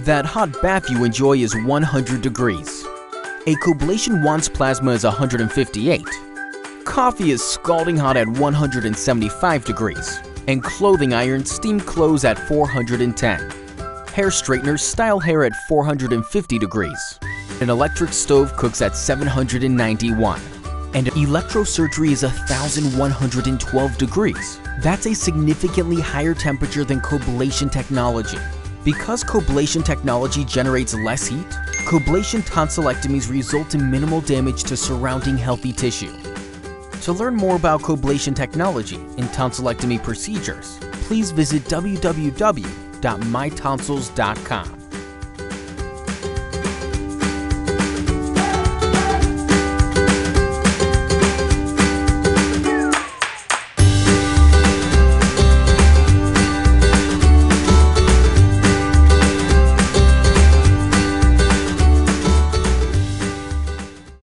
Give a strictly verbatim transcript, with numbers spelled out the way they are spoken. That hot bath you enjoy is one hundred degrees. A coblation wand's plasma is one hundred fifty-eight. Coffee is scalding hot at one hundred seventy-five degrees. And clothing iron steam clothes at four hundred ten. Hair straighteners style hair at four hundred fifty degrees. An electric stove cooks at seven hundred ninety-one. And electrosurgery is one thousand one hundred twelve degrees. That's a significantly higher temperature than coblation technology. Because coblation technology generates less heat, coblation tonsillectomies result in minimal damage to surrounding healthy tissue. To learn more about coblation technology and tonsillectomy procedures, please visit w w w dot my tonsils dot com.